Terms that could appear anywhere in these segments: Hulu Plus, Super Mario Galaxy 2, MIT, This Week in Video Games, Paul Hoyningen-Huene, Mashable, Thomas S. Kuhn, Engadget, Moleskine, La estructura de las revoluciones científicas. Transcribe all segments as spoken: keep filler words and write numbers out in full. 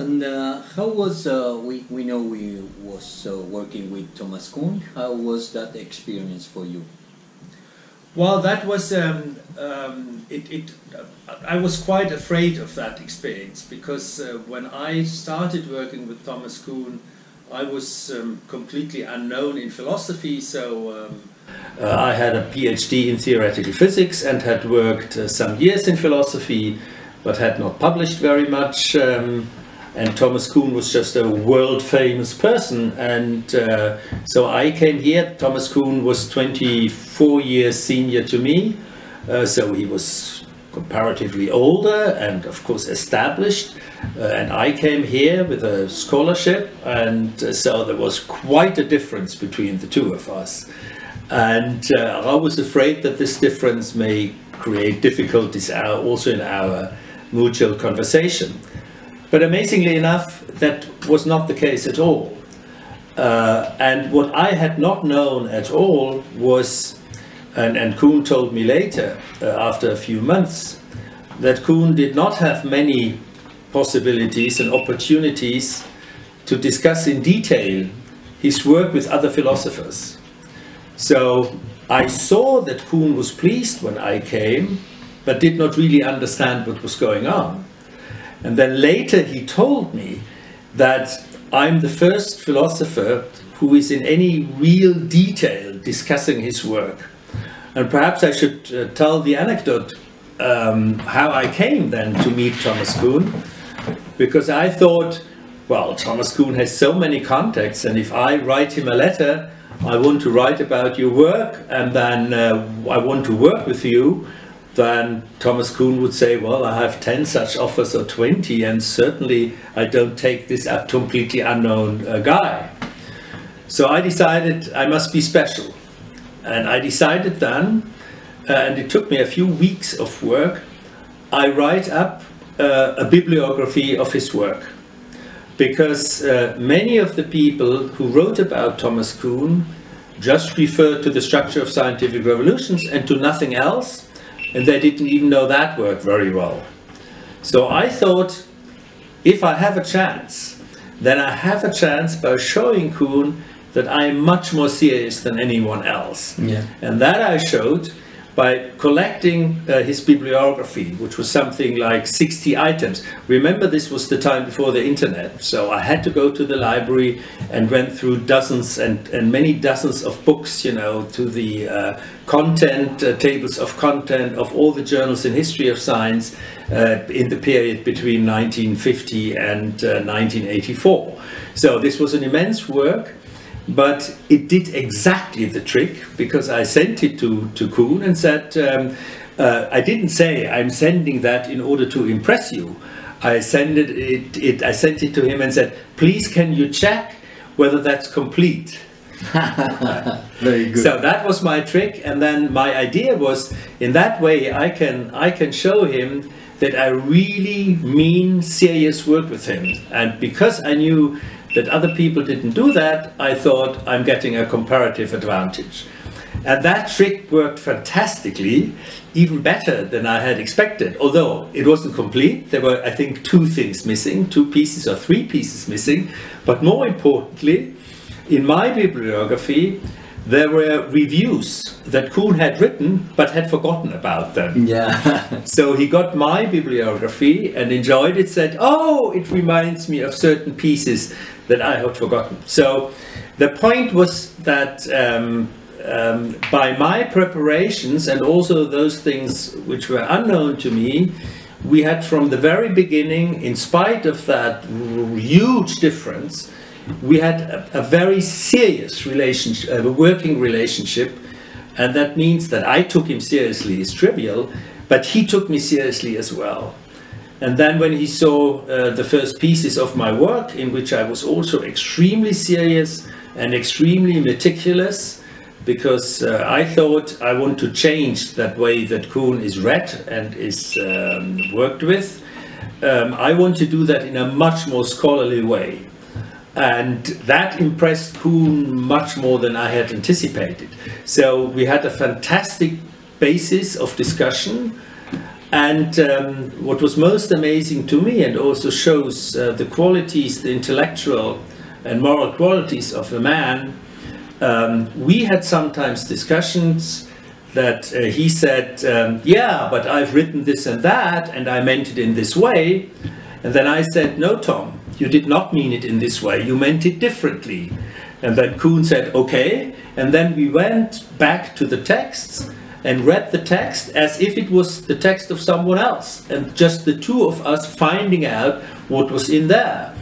And uh, how was, uh, we, we know we was uh, working with Thomas Kuhn, how was that experience for you? Well, that was, um, um, it, it, I was quite afraid of that experience, because uh, when I started working with Thomas Kuhn, I was um, completely unknown in philosophy, so... Um, uh, I had a PhD in theoretical physics and had worked uh, some years in philosophy, but had not published very much. Um, and Thomas Kuhn was just a world-famous person, and uh, so I came here. Thomas Kuhn was twenty-four years senior to me, uh, so he was comparatively older and of course established, uh, and I came here with a scholarship, and uh, so there was quite a difference between the two of us, and uh, I was afraid that this difference may create difficulties also in our mutual conversation. But amazingly enough, that was not the case at all. Uh, and what I had not known at all was, and, and Kuhn told me later, uh, after a few months, that Kuhn did not have many possibilities and opportunities to discuss in detail his work with other philosophers. So I saw that Kuhn was pleased when I came, but did not really understand what was going on. And then later he told me that I'm the first philosopher who is in any real detail discussing his work. And perhaps I should uh, tell the anecdote um, how I came then to meet Thomas Kuhn, because I thought, well, Thomas Kuhn has so many contacts, and if I write him a letter, I want to write about your work, and then uh, I want to work with you, then Thomas Kuhn would say, well, I have ten such offers or twenty, and certainly I don't take this completely unknown uh, guy. So I decided I must be special. And I decided then, uh, and it took me a few weeks of work, I write up uh, a bibliography of his work. Because uh, many of the people who wrote about Thomas Kuhn just referred to the structure of scientific revolutions and to nothing else, and they didn't even know that work very well. So I thought, if I have a chance, then I have a chance by showing Kuhn that I am much more serious than anyone else. Yeah. And that I showed by collecting uh, his bibliography, which was something like sixty items. Remember, this was the time before the internet, so I had to go to the library and went through dozens and, and many dozens of books, you know, to the uh, content, uh, tables of content of all the journals in history of science uh, in the period between nineteen fifty and uh, nineteen eighty-four. So this was an immense work. But it did exactly the trick, because I sent it to, to Kuhn and said, um, uh, I didn't say I'm sending that in order to impress you. I sent it, it, it, I sent it to him and said, please can you check whether that's complete? Very good. So that was my trick, and then my idea was, in that way I can, I can show him that I really mean serious work with him. And because I knew that other people didn't do that, I thought I'm getting a comparative advantage. And that trick worked fantastically, even better than I had expected, although it wasn't complete. There were, I think, two things missing, two pieces or three pieces missing. But more importantly, in my bibliography, there were reviews that Kuhn had written, but had forgotten about them. Yeah. So he got my bibliography and enjoyed it, said, oh, it reminds me of certain pieces that I had forgotten. So the point was that um, um, by my preparations and also those things which were unknown to me, we had from the very beginning, in spite of that huge difference, we had a, a very serious relationship, a working relationship, and that means that I took him seriously is trivial, but he took me seriously as well. And then when he saw uh, the first pieces of my work, in which I was also extremely serious and extremely meticulous, because uh, I thought I want to change that way that Kuhn is read and is um, worked with, um, I want to do that in a much more scholarly way. And that impressed Kuhn much more than I had anticipated. So we had a fantastic basis of discussion, And um, what was most amazing to me, and also shows uh, the qualities, the intellectual and moral qualities of a man, um, we had sometimes discussions that uh, he said, um, yeah, but I've written this and that, and I meant it in this way. And then I said, no, Tom, you did not mean it in this way. You meant it differently. And then Kuhn said, okay. And then we went back to the texts and read the text as if it was the text of someone else, and just the two of us finding out what was in there.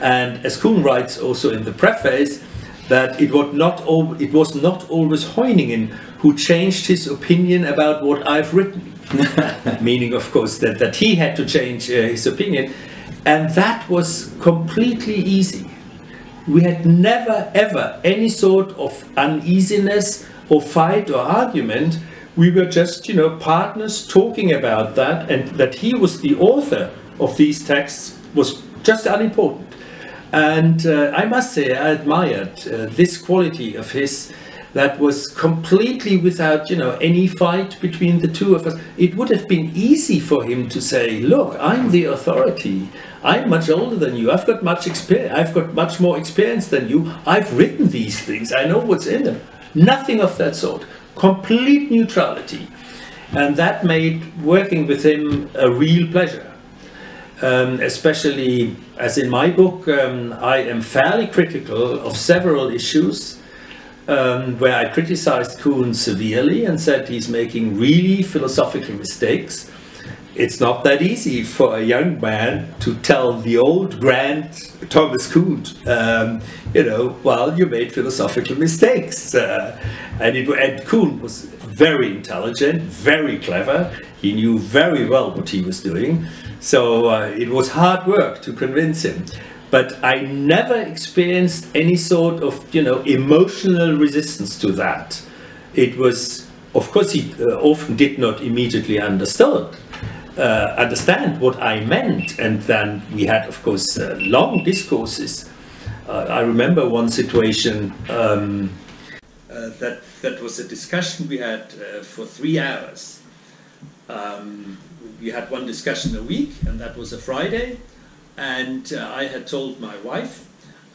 And as Kuhn writes also in the preface, that it was not, it was not always Hoyningen who changed his opinion about what I've written. Meaning, of course, that, that he had to change uh, his opinion. And that was completely easy. We had never, ever any sort of uneasiness or fight or argument. We were just, you know, partners talking about that, and that he was the author of these texts was just unimportant. And uh, I must say, I admired uh, this quality of his, that was completely without, you know, any fight between the two of us. It would have been easy for him to say, look, I'm the authority. I'm much older than you. I've got much experience. I've got much more experience than you. I've written these things. I know what's in them. Nothing of that sort. Complete neutrality. And that made working with him a real pleasure. Um, especially as in my book, um, I am fairly critical of several issues um, where I criticized Kuhn severely and said he's making really philosophical mistakes. It's not that easy for a young man to tell the old grand Thomas Kuhn, um, you know, well, you made philosophical mistakes. Uh, and, it, and Kuhn was very intelligent, very clever. He knew very well what he was doing. So uh, it was hard work to convince him. But I never experienced any sort of, you know, emotional resistance to that. It was, of course, he uh, often did not immediately understand. Uh, understand what I meant, and then we had, of course, uh, long discourses. Uh, I remember one situation um, uh, that that was a discussion we had uh, for three hours. Um, we had one discussion a week, and that was a Friday. And uh, I had told my wife,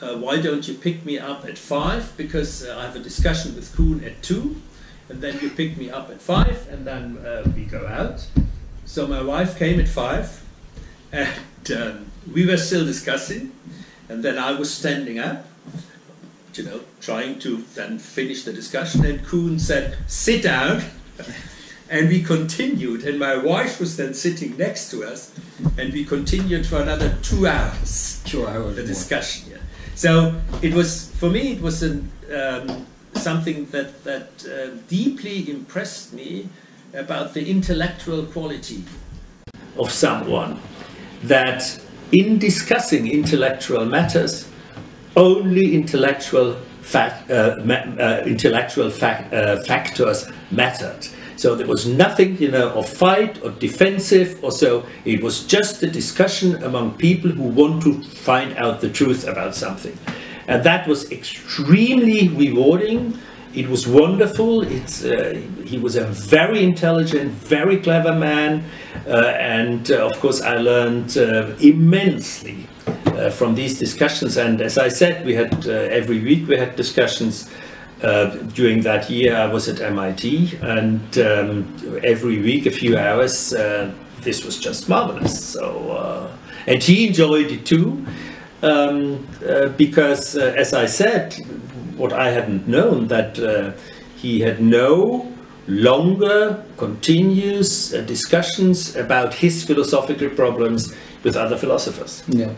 uh, "Why don't you pick me up at five? Because uh, I have a discussion with Kuhn at two, and then you pick me up at five, and then uh, we go out." So my wife came at five, and um, we were still discussing, and then I was standing up, you know, trying to then finish the discussion, and Kuhn said, sit down, and we continued, and my wife was then sitting next to us, and we continued for another two hours, two hours the more. discussion. Yeah. So it was, for me, it was an, um, something that, that uh, deeply impressed me, about the intellectual quality of someone, that in discussing intellectual matters, only intellectual, fact, uh, ma uh, intellectual fact, uh, factors mattered. So there was nothing, you know, of fight or defensive or so. It was just a discussion among people who want to find out the truth about something. And that was extremely rewarding. It was wonderful. It's, uh, he was a very intelligent, very clever man. Uh, and uh, of course, I learned uh, immensely uh, from these discussions. And as I said, we had uh, every week we had discussions. Uh, during that year, I was at M I T. And um, every week, a few hours, uh, this was just marvelous. So, uh, and he enjoyed it too. Um, uh, because, uh, as I said, what I hadn't known, that uh, he had no longer continuous uh, discussions about his philosophical problems with other philosophers. Yeah.